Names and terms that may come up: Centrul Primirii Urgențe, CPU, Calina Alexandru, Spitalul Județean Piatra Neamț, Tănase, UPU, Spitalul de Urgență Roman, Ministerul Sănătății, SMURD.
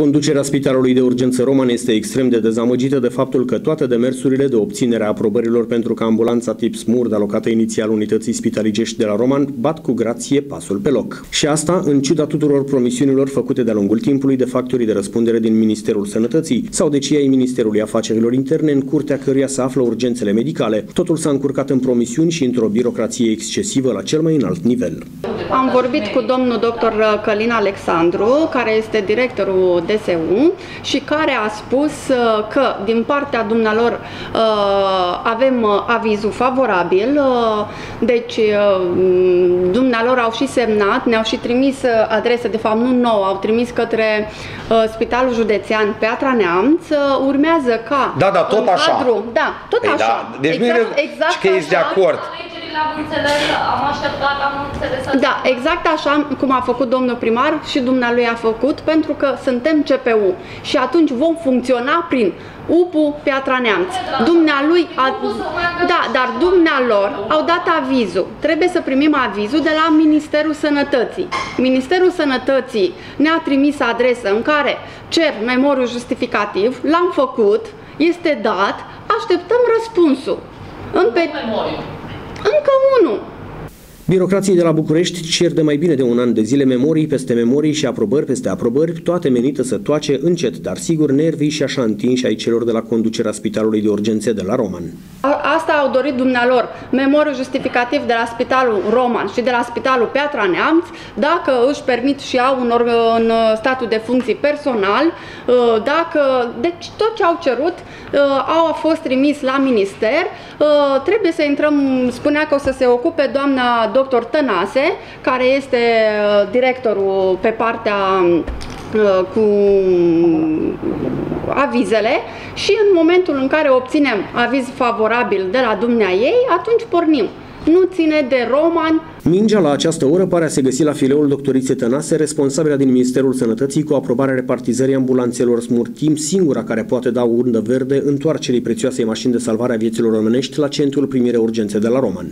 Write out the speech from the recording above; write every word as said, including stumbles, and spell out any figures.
Conducerea Spitalului de Urgență Roman este extrem de dezamăgită de faptul că toate demersurile de obținere a aprobărilor pentru că ambulanța tip SMURD alocată inițial unității spitalicești de la Roman bat cu grație pasul pe loc. Și asta în ciuda tuturor promisiunilor făcute de-a lungul timpului de factorii de răspundere din Ministerul Sănătății sau de cei ai Ministerului Afacerilor Interne, în curtea căruia se află urgențele medicale. Totul s-a încurcat în promisiuni și într-o birocrație excesivă la cel mai înalt nivel. Am vorbit cu domnul doctor Calina Alexandru, care este directorul D S U și care a spus că din partea dumnealor avem avizul favorabil, deci dumnealor au și semnat, ne-au și trimis adrese, de fapt nu nouă, au trimis către Spitalul Județean Piatra Neamț, urmează ca... Da, da, tot așa. Cadru, da, tot Ei, așa. Da. Deci exact, exact că ești de acord. Am înțeles, am așteptat, am înțeles. Da, exact așa cum a făcut domnul primar și dumnealui a făcut, pentru că suntem C P U și atunci vom funcționa prin U P U Piatra Neamț. Dumnealui a... Da, dar dumnealor au dat avizul. Trebuie să primim avizul de la Ministerul Sănătății. Ministerul Sănătății ne-a trimis adresă în care cer memoriul justificativ, l-am făcut, este dat, așteptăm răspunsul. În pe... Încă unul! Birocrații de la București cer de mai bine de un an de zile memorii peste memorii și aprobări peste aprobări, toate menite să toace încet, dar sigur, nervii și așa întinși ai celor de la conducerea Spitalului de Urgențe de la Roman. Asta au dorit dumnealor, memoriul justificativ de la Spitalul Roman și de la Spitalul Piatra Neamț, dacă își permit și au un în statul de funcții personal, dacă, deci tot ce au cerut au fost trimis la minister, trebuie să intrăm, spunea că o să se ocupe doamna doctor Tănase, care este directorul pe partea cu avizele, și în momentul în care obținem aviz favorabil de la dumnea ei, atunci pornim. Nu ține de Roman. Mingea la această oră pare a se găsi la fileul doctoriței Tănase, responsabilă din Ministerul Sănătății cu aprobarea repartizării ambulanțelor SMURD, timp singura care poate da undă verde întoarcerii prețioasei mașini de salvare a vieților omenești la Centrul Primirii Urgențe de la Roman.